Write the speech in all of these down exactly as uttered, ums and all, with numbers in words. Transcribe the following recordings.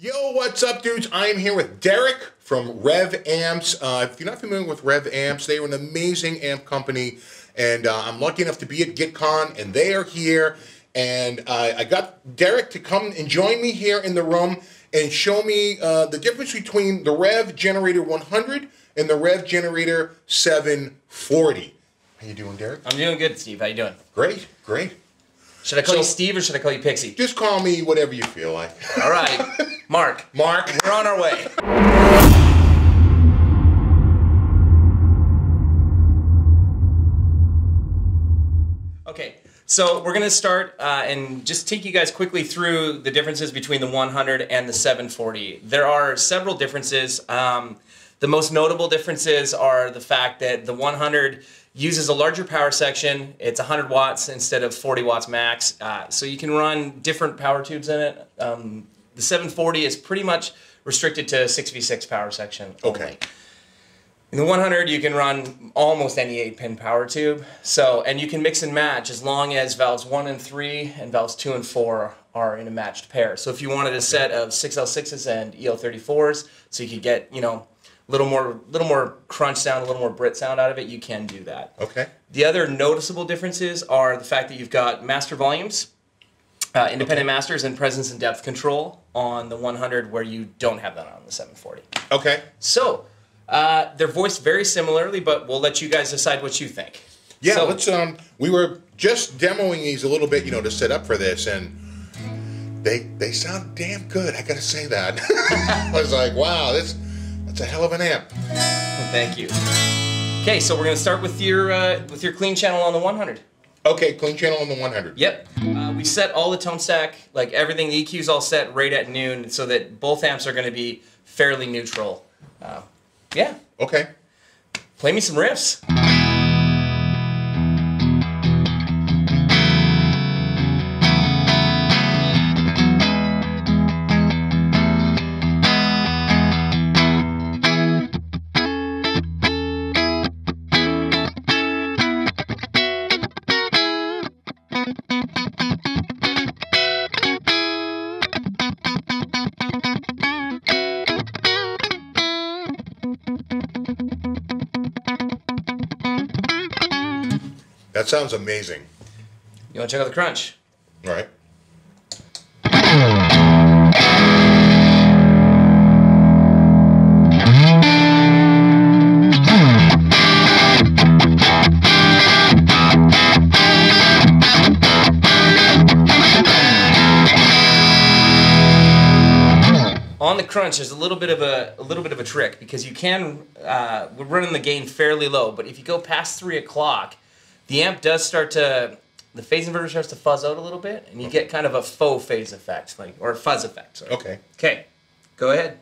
Yo, what's up, dudes? I am here with Derek from Revv Amps. Uh, if you're not familiar with Revv Amps, they are an amazing amp company, and uh, I'm lucky enough to be at GitCon, and they are here. And uh, I got Derek to come and join me here in the room and show me uh, the difference between the Revv Generator one hundred and the Revv Generator seven forty. How you doing, Derek? I'm doing good, Steve. How you doing? Great, great. Should I call so, you Steve or should I call you Pixie? Just call me whatever you feel like. All right. Mark. Mark. We're on our way. Okay, so we're going to start uh, and just take you guys quickly through the differences between the one hundred and the seven forty. There are several differences. Um, the most notable differences are the fact that the one hundred uses a larger power section. It's one hundred watts instead of forty watts max. Uh, so you can run different power tubes in it. Um, The seven forty is pretty much restricted to six V six power section only. Okay. In the one hundred, you can run almost any eight pin power tube. So, and you can mix and match as long as valves one and three and valves two and four are in a matched pair. So if you wanted a set of six L sixes and E L thirty-fours, so you could get, you know, a little more, little more crunch sound, a little more Brit sound out of it, you can do that. Okay. The other noticeable differences are the fact that you've got master volumes, Uh, independent okay. masters, and presence and depth control on the one hundred, where you don't have that on the seven forty. Okay. So uh, they're voiced very similarly, but we'll let you guys decide what you think. Yeah, so, let's. Um, we were just demoing these a little bit, you know, to set up for this, and they they sound damn good. I gotta say that. I was like, wow, this that's a hell of an amp. Well, thank you. Okay, so we're gonna start with your uh, with your clean channel on the one hundred. Okay, clean channel on the one hundred. Yep. Uh, we set all the tone stack, like everything, the E Q's all set right at noon so that both amps are going to be fairly neutral. Uh, yeah. Okay. Play me some riffs. That sounds amazing. You want to check out the crunch? All right. On the crunch, there's a little bit of a, a little bit of a trick, because you can uh, we're running the gain fairly low, but if you go past three o'clock. The amp does start to, the phase inverter starts to fuzz out a little bit, and you get kind of a faux phase effect, like, or fuzz effect. Sorry. Okay. Okay, go ahead.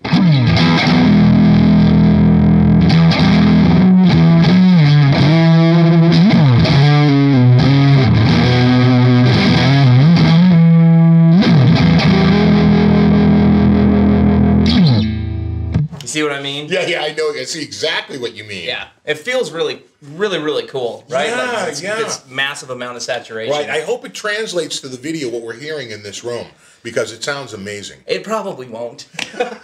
See what I mean? Yeah, yeah, I know. I see exactly what you mean. Yeah, it feels really, really, really cool, right? Yeah, like it's, yeah. It's massive amount of saturation. Right. I hope it translates to the video what we're hearing in this room, because it sounds amazing. It probably won't.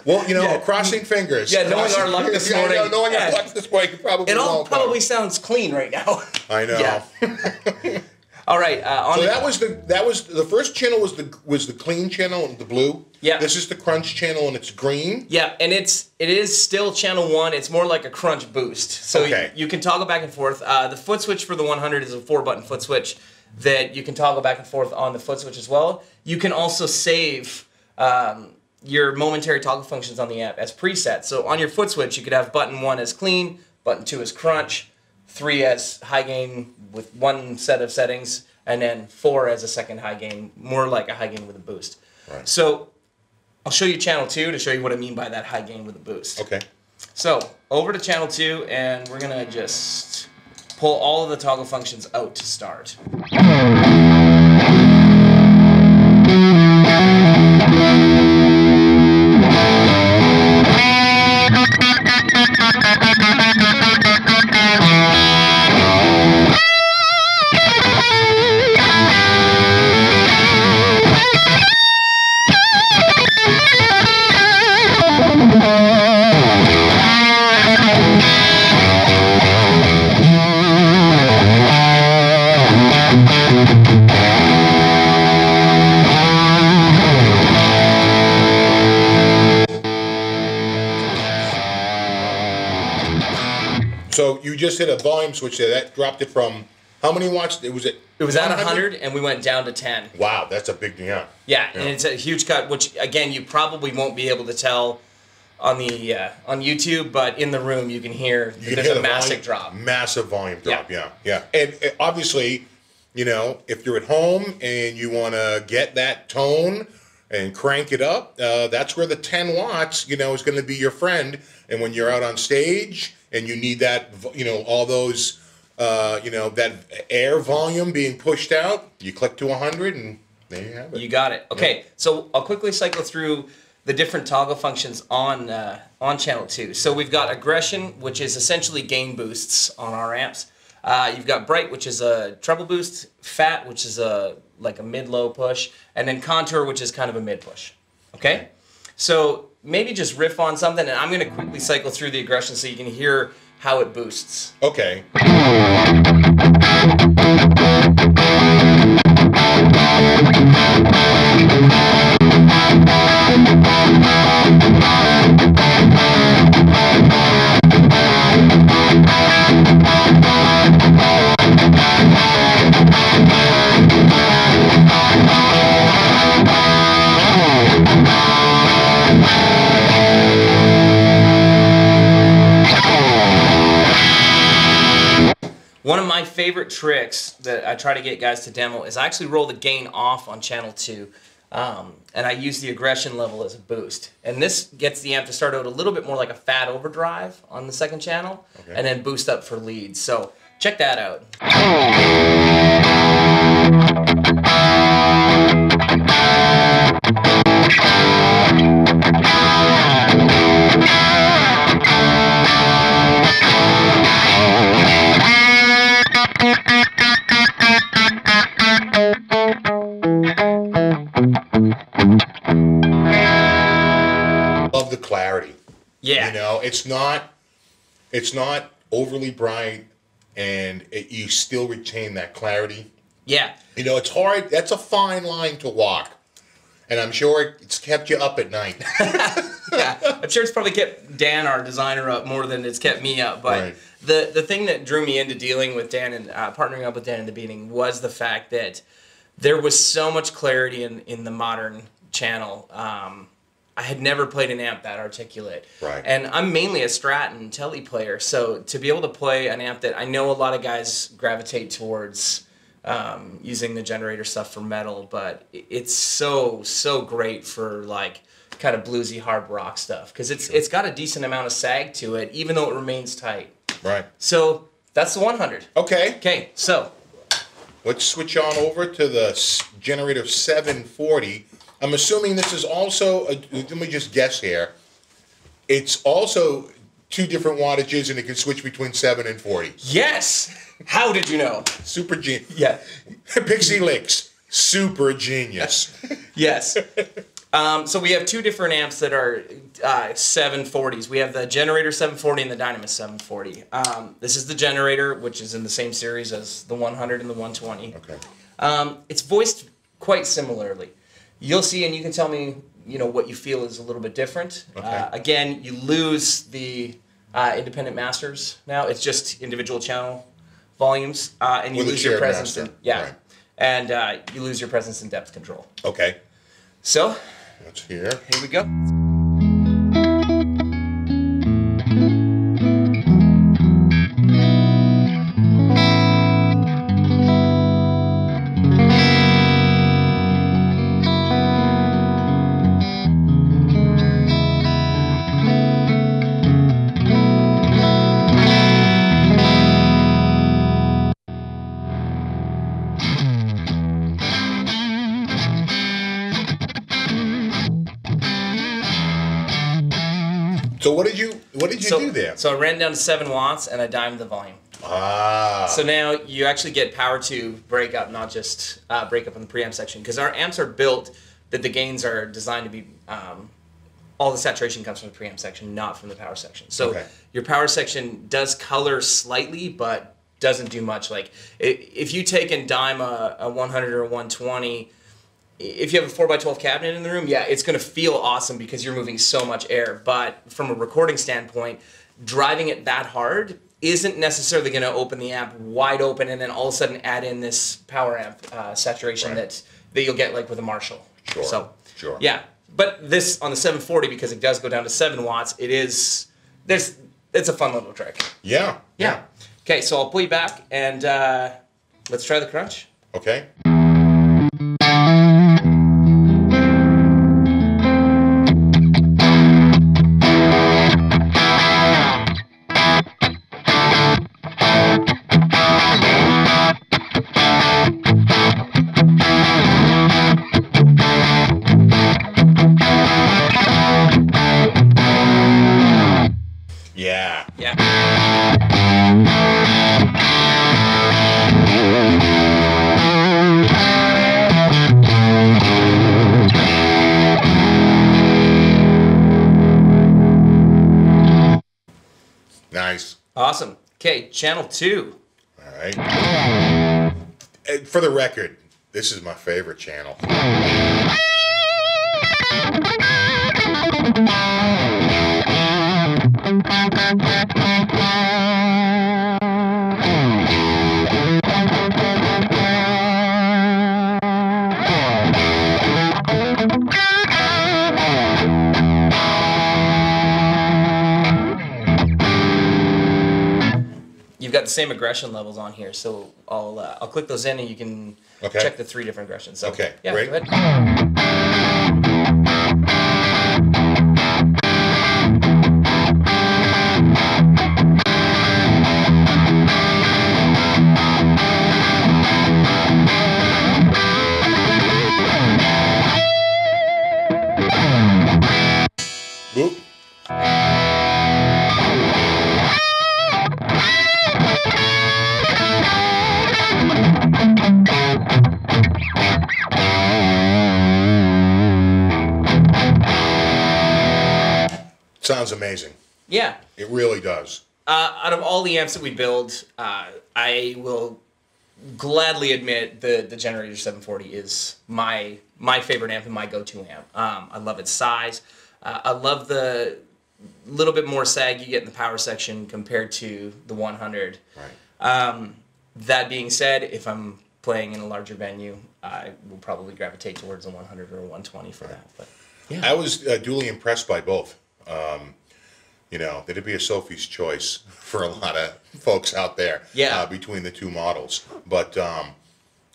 Well, you know, yeah. Crossing fingers. Yeah, knowing our luck this morning. Yeah, knowing yeah. our luck this morning, it probably. It all won't, probably but. sounds clean right now. I know. Yeah. All right. Uh, on so that was the that was the first channel was the was the clean channel and the blue. Yeah. This is the crunch channel and it's green. Yeah, and it's it is still channel one. It's more like a crunch boost. So okay. you, you can toggle back and forth. Uh, the foot switch for the one hundred is a four button foot switch that you can toggle back and forth on the foot switch as well. You can also save um, your momentary toggle functions on the amp as presets. So on your foot switch, you could have button one as clean, button two as crunch, three as high gain with one set of settings, and then four as a second high gain, more like a high gain with a boost. Right. So I'll show you channel two to show you what I mean by that high gain with a boost. Okay. So over to channel two, and we're gonna just pull all of the toggle functions out to start. So you just hit a volume switch there. That dropped it from how many watts? It was at it was one hundred? At one hundred, and we went down to ten. Wow, that's a big jump. Yeah, yeah, and it's a huge cut, which again you probably won't be able to tell on the uh, on YouTube, but in the room you can hear that you there's hear a the massive volume, drop, massive volume drop. Yeah, yeah, yeah. And, and obviously, you know, if you're at home and you want to get that tone and crank it up, uh, that's where the ten watts, you know, is going to be your friend. And when you're out on stage and you need that, you know, all those, uh, you know, that air volume being pushed out, you click to one hundred and there you have it. You got it. Okay, yeah. So I'll quickly cycle through the different toggle functions on, uh, on channel two. So we've got aggression, which is essentially gain boosts on our amps. Uh, you've got bright, which is a treble boost, fat, which is a like a mid-low push, and then contour, which is kind of a mid-push. Okay? So maybe just riff on something, and I'm going to quickly cycle through the aggression so you can hear how it boosts. Okay. One of my favorite tricks that I try to get guys to demo is I actually roll the gain off on channel two, um, and I use the aggression level as a boost. And this gets the amp to start out a little bit more like a fat overdrive on the second channel, okay, and then boost up for leads. So check that out. Love the clarity. Yeah. You know, it's not it's not overly bright, and it, you still retain that clarity. Yeah. You know, it's hard. That's a fine line to walk. And I'm sure it's kept you up at night. Yeah. I'm sure it's probably kept Dan, our designer, up more than it's kept me up. But right. the, the thing that drew me into dealing with Dan and uh, partnering up with Dan in the beginning was the fact that there was so much clarity in, in the modern channel. Um, I had never played an amp that articulate. Right. And I'm mainly a Strat and Tele player, so to be able to play an amp that I know a lot of guys gravitate towards um, using the generator stuff for metal, but it's so, so great for like kind of bluesy hard rock stuff, because it's, sure, it's got a decent amount of sag to it, even though it remains tight. Right. So that's the one hundred. Okay. Okay, so let's switch on over to the Generator seven forty. I'm assuming this is also, a, let me just guess here, it's also two different wattages and it can switch between seven and forty. Yes! How did you know? Super genius. Yeah. Pixie Licks, super genius. Yes. Um, so we have two different amps that are uh, seven forties. We have the Generator seven forty and the Dynamis seven forty. Um, this is the Generator, which is in the same series as the one hundred and the one twenty. Okay. Um, it's voiced quite similarly. You'll see, and you can tell me, you know, what you feel is a little bit different. Okay. Uh, again, you lose the uh, independent masters now. It's just individual channel volumes, uh, and you With lose your presence. In, yeah, right. and uh, you lose your presence in depth control. Okay. So. That's here. Here we go. So what did you what did you so, do there? So I ran down to seven watts and I dimed the volume. Ah. So now you actually get power to break up, not just uh, break up in the preamp section, because our amps are built that the gains are designed to be um, all the saturation comes from the preamp section, not from the power section. So okay, your power section does color slightly, but doesn't do much. Like if you take and dime a, a one hundred or a one twenty. If you have a four by twelve cabinet in the room, yeah, it's going to feel awesome because you're moving so much air. But from a recording standpoint, driving it that hard isn't necessarily going to open the amp wide open and then all of a sudden add in this power amp uh, saturation right. that, that you'll get like with a Marshall. Sure. So, sure. Yeah. But this on the seven forty, because it does go down to seven watts, it is, there's, it's a fun little trick. Yeah. Yeah. yeah. Okay, so I'll pull you back and uh, let's try the crunch. Okay. Yeah. Yeah. Nice. Awesome. Okay, channel two. All right. And for the record, this is my favorite channel. You've got the same aggression levels on here, so I'll uh, I'll click those in and you can okay. check the three different aggressions. So, okay, yeah, great. Go ahead. Boop. Sounds amazing. Yeah. It really does. Uh, out of all the amps that we build, uh, I will gladly admit the, the Generator seven forty is my my favorite amp and my go-to amp. Um, I love its size. Uh, I love the little bit more sag you get in the power section compared to the one hundred. Right. Um, that being said, if I'm playing in a larger venue, I will probably gravitate towards a one hundred or a one twenty for right. that. But yeah, I was uh, duly impressed by both. Um, you know, it'd be a Sophie's choice for a lot of folks out there. Yeah. Uh, between the two models, but um,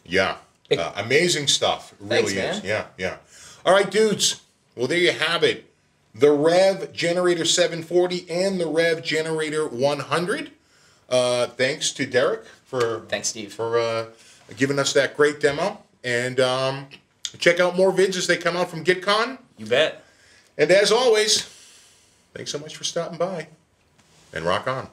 yeah, uh, amazing stuff. It really Thanks, is. Man. Yeah, yeah. All right, dudes. Well, there you have it. The Revv Generator seven forty and the Revv Generator one hundred. Uh, thanks to Derek for thanks Steve for uh, giving us that great demo. And um, check out more vids as they come out from GitCon. You bet. And as always, thanks so much for stopping by. And rock on.